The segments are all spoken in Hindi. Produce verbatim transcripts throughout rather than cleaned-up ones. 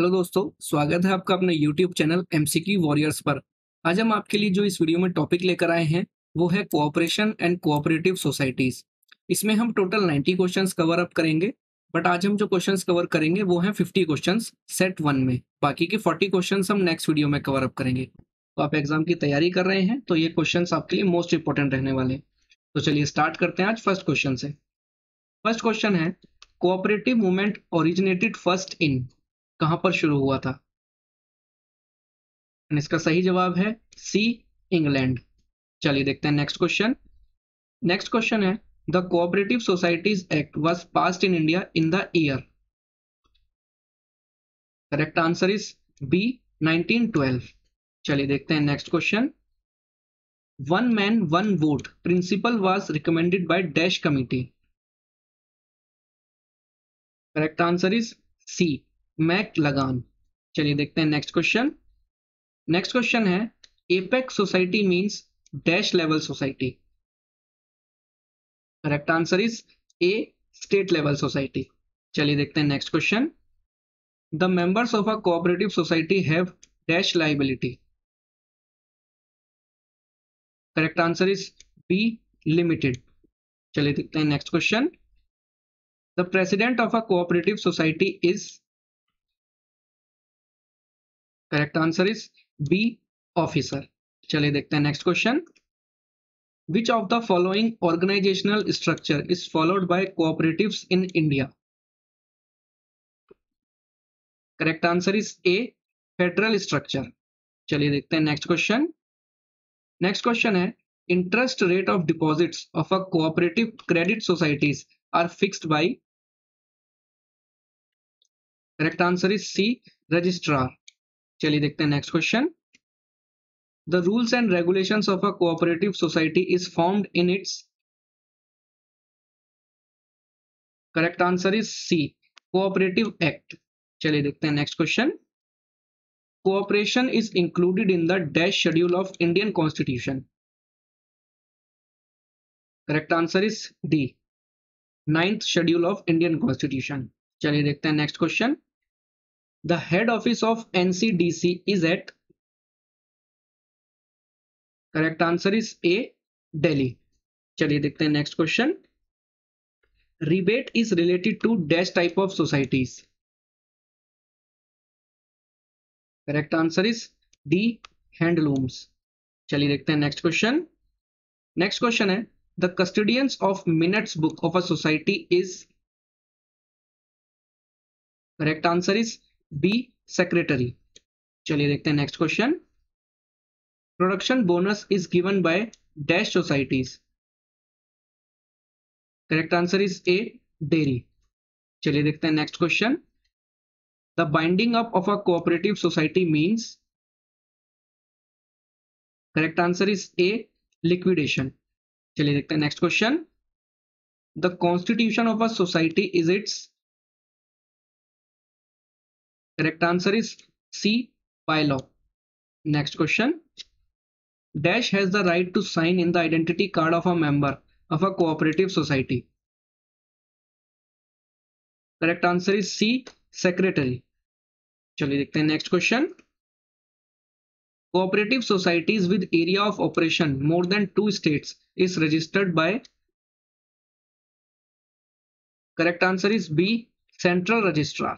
हेलो दोस्तों, स्वागत है आपका अपने यूट्यूब चैनल एमसीक्यू वॉरियर्स पर। आज हम आपके लिए जो इस वीडियो में टॉपिक लेकर आए हैं वो है कोऑपरेशन एंड कोऑपरेटिव सोसाइटीज। इसमें हम टोटल नब्बे क्वेश्चंस कवर अप करेंगे, बट आज हम जो क्वेश्चंस कवर करेंगे वो हैं पचास क्वेश्चंस सेट वन में, बाकी के चालीस क्वेश्चंस हम नेक्स्ट वीडियो में कवर अप करेंगे। तो आप एग्जाम की तैयारी कर रहे हैं तो ये क्वेश्चंस आपके लिए मोस्ट इंपॉर्टेंट रहने वाले हैं। तो चलिए स्टार्ट करते हैं आज फर्स्ट क्वेश्चन से। फर्स्ट क्वेश्चन है, cooperative movement originated first in कहां पर शुरू हुआ था? इसका सही जवाब है सी, इंग्लैंड। चलिए देखते हैं नेक्स्ट क्वेश्चन। नेक्स्ट क्वेश्चन है, the cooperative societies act was passed in India in the year. Correct answer is B, nineteen twelve. चलिए देखते हैं next question. One man one vote principle was recommended by dash committee. Correct answer is C, Maclagan. चलिए देखते हैं नेक्स्ट क्वेश्चन। नेक्स्ट क्वेश्चन है, apex society means dash level society. Correct answer is A, state level society. चलिए देखते हैं next question. The members of a cooperative society have dash liability. Correct answer is B, limited. चलिए देखते हैं next question. The president of a cooperative society is. Correct answer is B, officer. चलिए देखते हैं next question. Which of the following organisational structure is followed by cooperatives in India? Correct answer is A, federal structure. चलिए देखते हैं नेक्स्ट क्वेश्चन। नेक्स्ट क्वेश्चन है, interest rate of deposits of a cooperative credit societies are fixed by. Correct answer is C, registrar. चलिए देखते हैं next question. The rules and regulations of a cooperative society is formed in its. Correct answer is C, cooperative act. चलिए देखते हैं next question. Cooperation is included in the dash schedule of Indian constitution. Correct answer is D, ninth schedule of Indian constitution. चलिए देखते हैं next question. The head office of N C D C is at. Correct answer is A, Delhi. चलिए देखते हैं next question. Rebate is related to dash type of societies. Correct answer is D, handlooms. चलिए देखते हैं next question. Next question है, the custodians of minutes book of a society is. Correct answer is B, secretary. चलिए देखते हैं next question. Production bonus is given by dash societies. Correct answer is A, dairy. चलिए देखते हैं next question. The binding up of a cooperative society means. Correct answer is A, liquidation. चलिए देखते हैं next question. The constitution of a society is its. Correct answer is C, by law. Next question. Dash has the right to sign in the identity card of a member of a cooperative society. Correct answer is C, secretary. चलिए देखते हैं next question. Cooperative societies with area of operation more than two states is registered by. Correct answer is B, central registrar.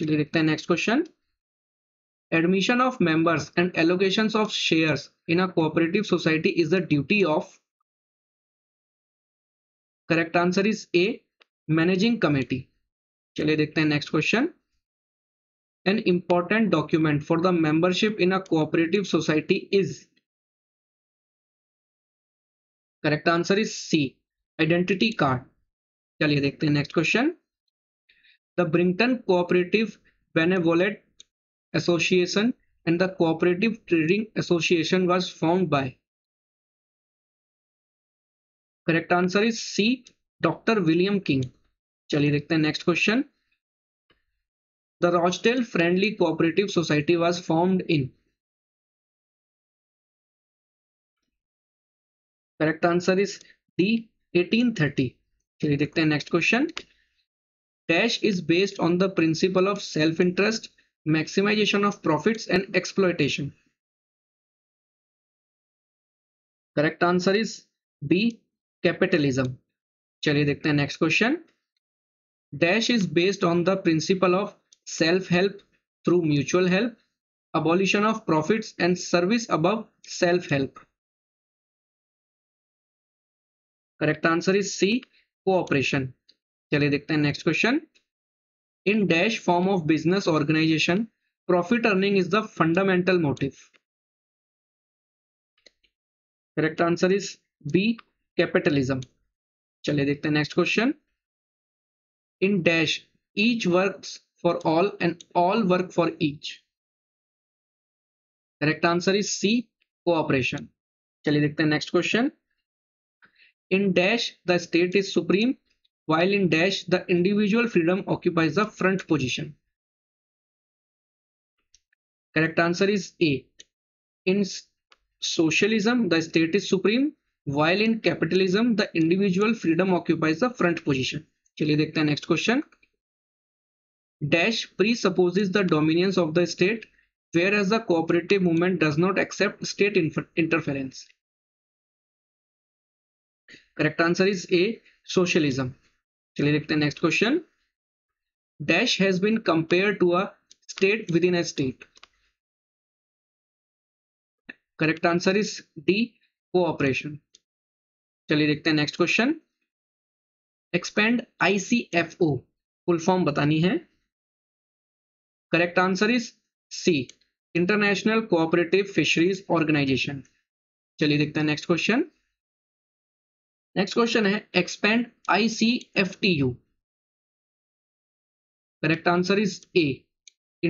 चलिए देखते हैं next question. Admission of members and allocations of shares in a cooperative society is the duty of. Correct answer is A, managing committee. चलिए देखते हैं next question. An important document for the membership in a cooperative society is. Correct answer is C, identity card. चलिए देखते हैं next question. The Brinton Cooperative Benevolent Association and the Cooperative Trading Association was found by. Correct answer is C, Doctor William King. चलिए देखते हैं next question. The Rochdale Friendly Cooperative Society was formed in. Correct answer is D, eighteen thirty. चलिए देखते हैं next question. Dash is based on the principle of self-interest maximization of profits and exploitation. Correct answer is B, capitalism. चलिए देखते हैं next question. Dash is based on the principle of self help through mutual help, abolition of profits and service above self help. Correct answer is C, cooperation. चलिए देखते हैं next question. In dash form of business organization, profit earning is the fundamental motive. Correct answer is B, capitalism. चलिए देखते हैं next question. In dash each works for all and all work for each. Correct answer is C, cooperation. चलिए देखते हैं next question. In dash the state is supreme, while in dash the individual freedom occupies the front position. Correct answer is A. In socialism the state is supreme, while in capitalism the individual freedom occupies the front position. चलिए देखते हैं next question. Dash presupposes the dominance of the state, whereas the cooperative movement does not accept state interference. Correct answer is A, socialism. चलिए देखते हैं next question. Dash has been compared to a state within a state. Correct answer is D, cooperation. चलिए देखते हैं next question. Expand I C F O. Full form बतानी है. Correct answer is C, international cooperative fisheries organisation. चलिए देखते हैं नेक्स्ट क्वेश्चन. नेक्स्ट क्वेश्चन है expand I C F T U. Correct answer is A,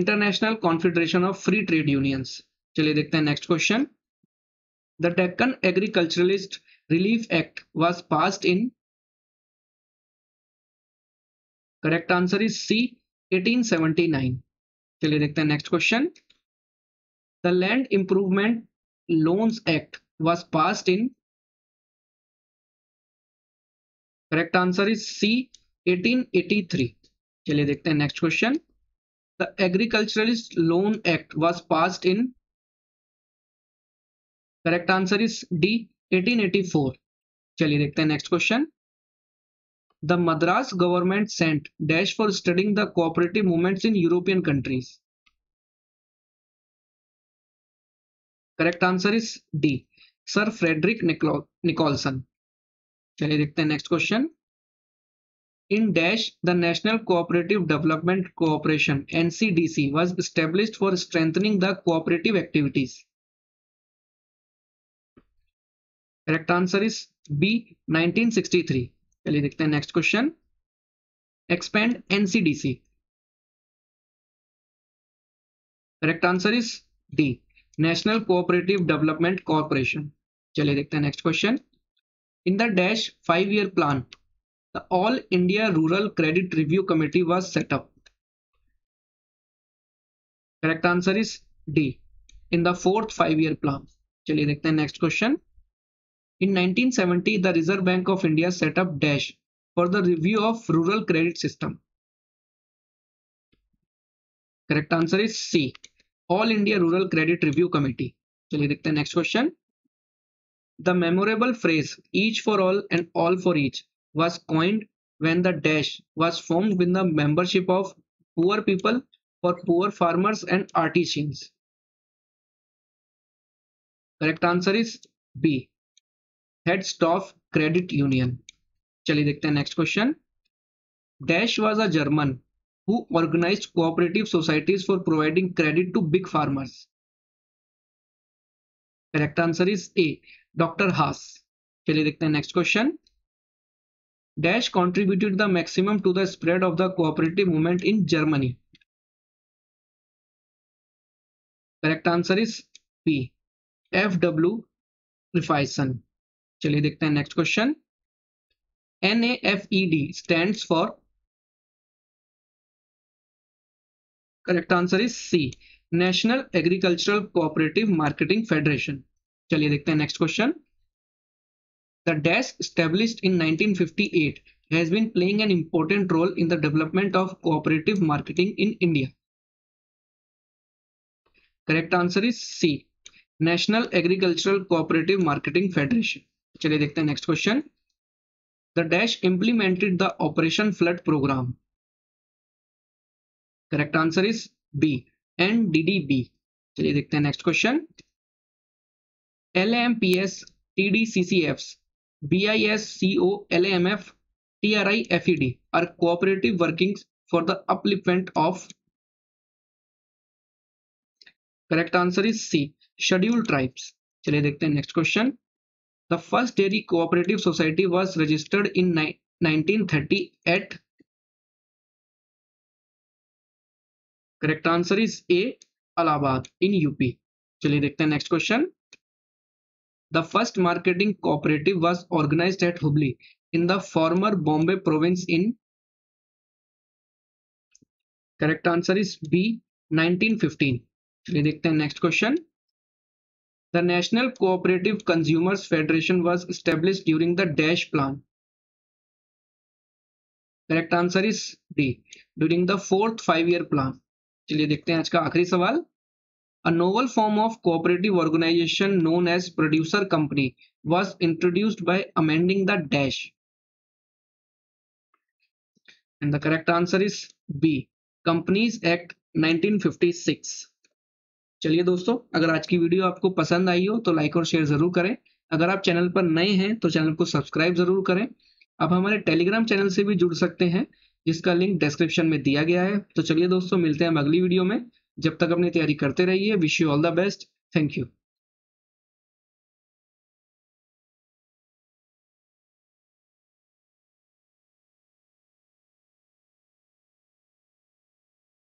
international confederation of free trade unions. चलिए देखते हैं next question. The Deccan agriculturalist relief act was passed in. Correct answer is C, eighteen seventy nine. चलिए देखते हैं next question. The land improvement loans act was passed in. Correct answer is C, eighteen eighty three. चलिए देखते हैं next question. The agriculturalist loan act was passed in. Correct answer is D, eighteen eighty four. चलिए देखते हैं next question. The Madras government sent dash for studying the cooperative movements in European countries. Correct answer is D, Sir Frederic Nicolson. चलिए देखते हैं next question. In dash the National Cooperative Development Cooperation N C D C was established for strengthening the cooperative activities. Correct answer is B, nineteen sixty-three. चलिए देखते हैं next question. Expand NCDC. Correct answer is D, national cooperative development corporation. चलिए देखते हैं next question. In the dash five year plan the all India rural credit review committee was set up. Correct answer is D, in the fourth five year plan. चलिए देखते हैं next question. In nineteen seventy, the Reserve Bank of India set up dash for the review of rural credit system. Correct answer is C, All India Rural Credit Review Committee. चलिए देखते हैं next question. The memorable phrase "each for all and all for each" was coined when the dash was formed with the membership of poor people for poor farmers and artisans. Correct answer is B, Heads of Credit Union. चलिए देखते हैं next question. Dash was a German who organised cooperative societies for providing credit to big farmers. Correct answer is A, doctor Haas. चलिए देखते हैं next question. Dash contributed the maximum to the spread of the cooperative movement in Germany. Correct answer is B, P F W Raiffeisen. चलिए देखते हैं next question. N A F E D stands for. Correct answer is C, national agricultural cooperative marketing federation. चलिए देखते हैं next question. The dash established in nineteen fifty eight has been playing an important role in the development of cooperative marketing in India. Correct answer is C, national agricultural cooperative marketing federation. चलिए देखते हैं next question, the dash implemented the operation flood programme. Correct answer is B, NDDB. चलिए देखते हैं next question, LMPS, TDCCFs, BISCO, LMF, TRIFED are cooperative workings for the upliftment of. Correct answer is C, scheduled tribes. चलिए देखते हैं next question, the first dairy cooperative society was registered in nineteen thirty eight. Correct answer is A, Allahabad in UP. चलिए देखते हैं next question, the first marketing cooperative was organised at Hubli in the former Bombay province in। correct answer is B, nineteen fifteen। चलिए देखते हैं next question, the National Cooperative Consumers Federation was established during the dash plan। correct answer is D, during the fourth five year plan। चलिए देखते हैं आज का आखिरी सवाल, a novel form of cooperative organization known as producer company was introduced by amending the dash। and the correct answer is B, Companies Act nineteen fifty-six। चलिए दोस्तों, अगर आज की वीडियो आपको पसंद आई हो तो लाइक और शेयर जरूर करें। अगर आप चैनल पर नए हैं तो चैनल को सब्सक्राइब जरूर करें। आप हमारे टेलीग्राम चैनल से भी जुड़ सकते हैं जिसका लिंक डिस्क्रिप्शन में दिया गया है। तो चलिए दोस्तों, मिलते हैं हम अगली वीडियो में। जब तक अपनी तैयारी करते रहिए। Wish you all the best. Thank you.